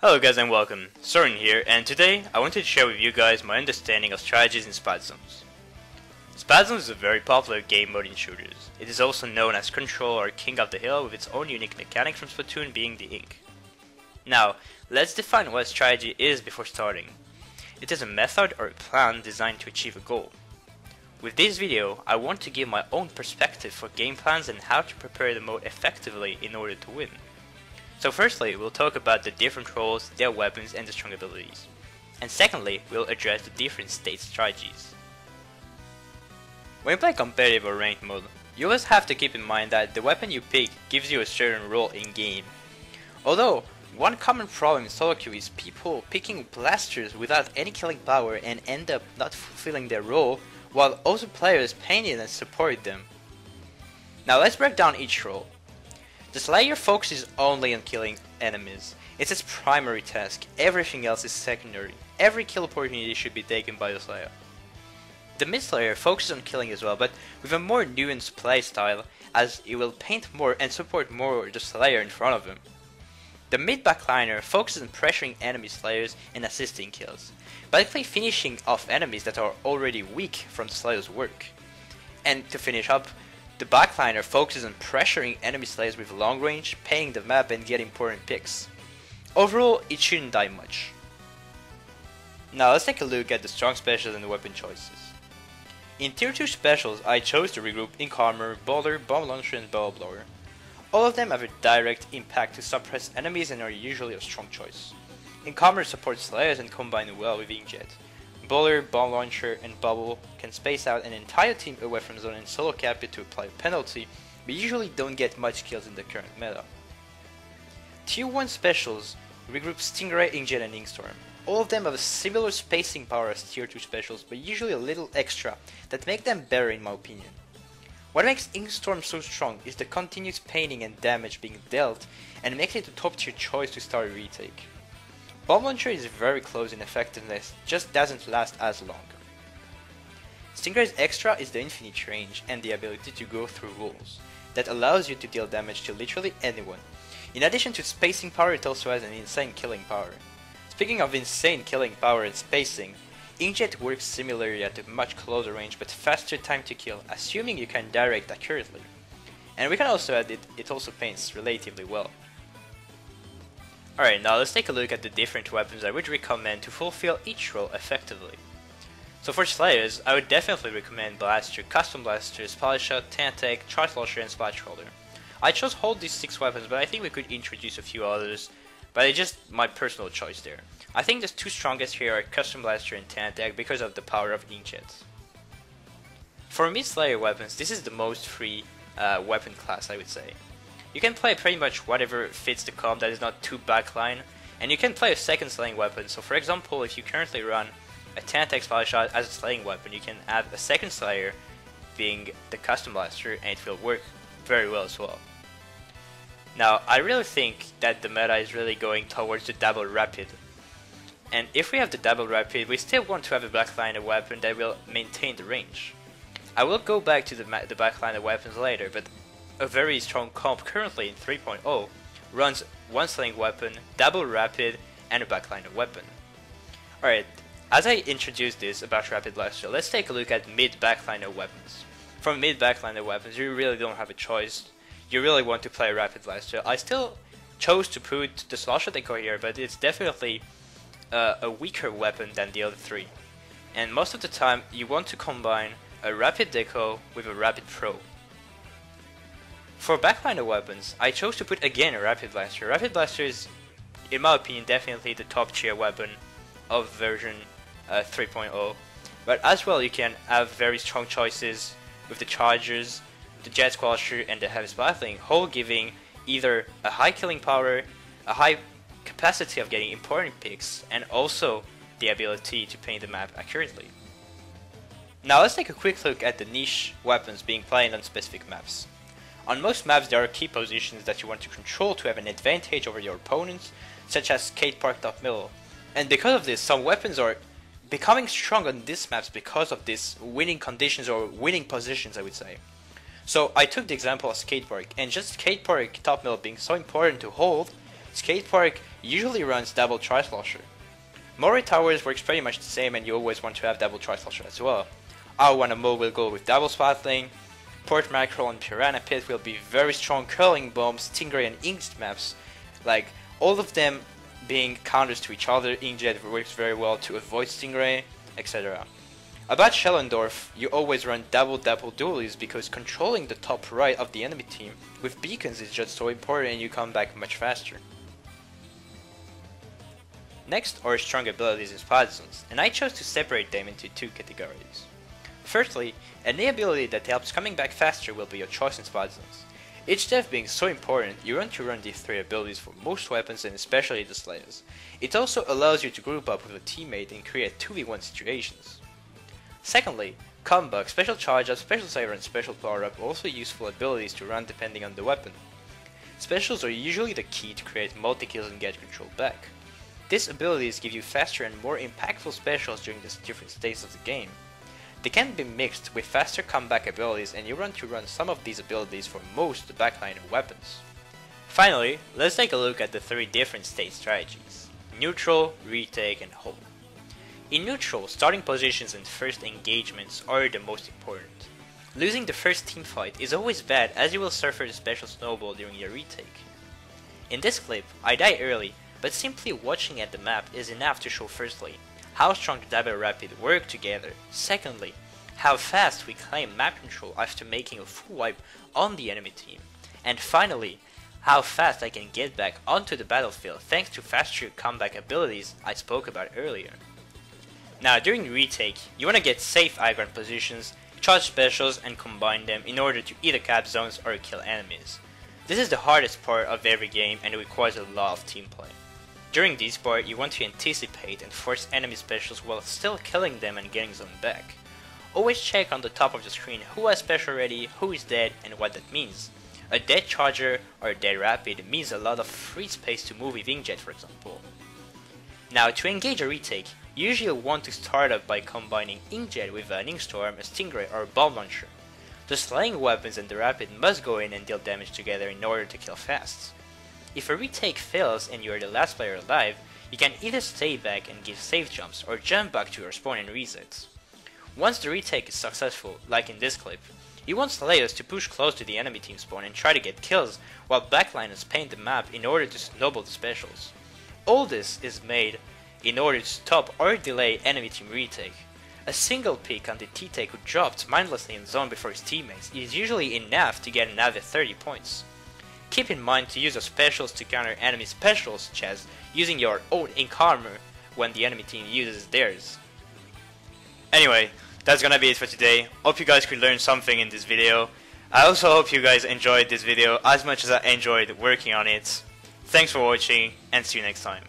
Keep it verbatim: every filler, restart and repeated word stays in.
Hello guys and welcome, Soren here, and today I wanted to share with you guys my understanding of strategies in Splat Zones. Splat Zones is a very popular game mode in shooters. It is also known as Control or King of the Hill, with its own unique mechanic from Splatoon being the ink. Now, let's define what a strategy is before starting. It is a method or a plan designed to achieve a goal. With this video, I want to give my own perspective for game plans and how to prepare the mode effectively in order to win. So firstly, we'll talk about the different roles, their weapons and the strong abilities. And secondly, we'll address the different state strategies. When you play competitive or ranked mode, you always have to keep in mind that the weapon you pick gives you a certain role in game. Although, one common problem in solo queue is people picking blasters without any killing power and end up not fulfilling their role, while also players painted and supported them. Now let's break down each role. The Slayer focuses only on killing enemies. It's its primary task, everything else is secondary. Every kill opportunity should be taken by the Slayer. The Mid Slayer focuses on killing as well, but with a more nuanced playstyle, as it will paint more and support more the Slayer in front of him. The Mid Backliner focuses on pressuring enemy Slayers and assisting kills, basically finishing off enemies that are already weak from the Slayer's work. And to finish up, the Backliner focuses on pressuring enemy Slayers with long range, painting the map and getting important picks. Overall, it shouldn't die much. Now let's take a look at the strong specials and the weapon choices. In tier two specials, I chose to regroup Ink Armor, Baller, Bomb Launcher and Bubble Blower. All of them have a direct impact to suppress enemies and are usually a strong choice. Ink Armor supports Slayers and combines well with Inkjet. Baller, Bomb Launcher and Bubble can space out an entire team away from zone and solo cap it to apply a penalty, but usually don't get much kills in the current meta. Tier one specials regroup Stingray, Inkjet and Inkstorm. All of them have a similar spacing power as tier two specials, but usually a little extra that make them better in my opinion. What makes Inkstorm so strong is the continuous painting and damage being dealt, and makes it a top tier choice to start a retake. Bomb Launcher is very close in effectiveness, just doesn't last as long. Stingray's extra is the infinite range and the ability to go through walls, that allows you to deal damage to literally anyone. In addition to spacing power, it also has an insane killing power. Speaking of insane killing power and spacing, Inkjet works similarly at a much closer range but faster time to kill, assuming you can direct accurately. And we can also add it, it also paints relatively well. Alright, now let's take a look at the different weapons I would recommend to fulfill each role effectively. So for Slayers, I would definitely recommend Blaster, Custom Blaster, Splatshot, Tantag, Charge Launcher and Splash Holder. I chose all these six weapons, but I think we could introduce a few others, but it's just my personal choice there. I think the two strongest here are Custom Blaster and Tantag because of the power of Inkjet. For mid-Slayer weapons, this is the most free uh, weapon class I would say. You can play pretty much whatever fits the comp that is not too backline, and you can play a second slaying weapon. So for example, if you currently run a Tantag Splatshot as a slaying weapon, you can add a second slayer being the Custom Blaster and it will work very well as well. Now I really think that the meta is really going towards the double rapid, and if we have the double rapid we still want to have a backliner weapon that will maintain the range. I will go back to the, the backliner weapons later, but a very strong comp currently in three point oh runs one slaying weapon, double rapid and a backliner weapon. Alright, as I introduced this about Rapid Blaster, let's take a look at mid backliner weapons. For mid backliner weapons you really don't have a choice, you really want to play Rapid Blaster. I still chose to put the Slosher Deco here, but it's definitely uh, a weaker weapon than the other three, and most of the time you want to combine a Rapid Deco with a Rapid Pro. For backliner weapons, I chose to put again a Rapid Blaster. Rapid Blaster is, in my opinion, definitely the top tier weapon of version uh, three point oh, but as well you can have very strong choices with the Chargers, the Jet Squelcher and the Heavy Splatling, all giving either a high killing power, a high capacity of getting important picks, and also the ability to paint the map accurately. Now let's take a quick look at the niche weapons being played on specific maps. On most maps there are key positions that you want to control to have an advantage over your opponents, such as skate park top middle, and because of this some weapons are becoming strong on these maps because of this winning conditions or winning positions I would say. So I took the example of skate park, and just skate park top middle being so important to hold, skate park usually runs double Charge Launcher. Mori Towers works pretty much the same, and you always want to have double Charge Launcher as well. Our one M O will go with double Splatling, Port Mackerel and Piranha Pit will be very strong curling bombs, Stingray and Inkjet maps, like all of them being counters to each other. Inkjet works very well to avoid Stingray, et cetera. About Shellendorf, you always run double double Duelies because controlling the top right of the enemy team with beacons is just so important, and you come back much faster. Next are strong abilities in Splat Zones, and I chose to separate them into two categories. Firstly, any ability that helps coming back faster will be your choice in Splat Zones. Each dev being so important, you want to run these three abilities for most weapons and especially the slayers. It also allows you to group up with a teammate and create two v one situations. Secondly, Combo, Special Charge Up, Special Saver and Special Power Up are also useful abilities to run depending on the weapon. Specials are usually the key to create multi-kills and get control back. These abilities give you faster and more impactful specials during the different stages of the game. They can be mixed with faster comeback abilities, and you want to run some of these abilities for most backline or weapons. Finally, let's take a look at the three different state strategies: Neutral, Retake and Hold. In neutral, starting positions and first engagements are the most important. Losing the first teamfight is always bad, as you will suffer the special snowball during your retake. In this clip, I die early, but simply watching at the map is enough to show firstly, how strong the Dab and Rapid work together. Secondly, how fast we claim map control after making a full wipe on the enemy team. And finally, how fast I can get back onto the battlefield thanks to faster comeback abilities I spoke about earlier. Now during retake, you wanna get safe high ground positions, charge specials and combine them in order to either cap zones or kill enemies. This is the hardest part of every game and it requires a lot of team play. During this part, you want to anticipate and force enemy specials while still killing them and getting them back. Always check on the top of the screen who has special ready, who is dead and what that means. A dead charger or a dead rapid means a lot of free space to move with Inkjet, for example. Now to engage a retake, you usually want to start up by combining Inkjet with an Inkstorm, a Stingray or a Bomb Launcher. The slaying weapons and the rapid must go in and deal damage together in order to kill fast. If a retake fails and you are the last player alive, you can either stay back and give safe jumps or jump back to your spawn and reset. Once the retake is successful, like in this clip, you want slayers to push close to the enemy team spawn and try to get kills while backliners paint the map in order to snowball the specials. All this is made in order to stop or delay enemy team retake. A single peek on the T-take who dropped mindlessly in zone before his teammates is usually enough to get another thirty points. Keep in mind to use your specials to counter enemy specials, such as using your own Ink Armor when the enemy team uses theirs. Anyway, that's gonna be it for today. Hope you guys could learn something in this video. I also hope you guys enjoyed this video as much as I enjoyed working on it. Thanks for watching and see you next time.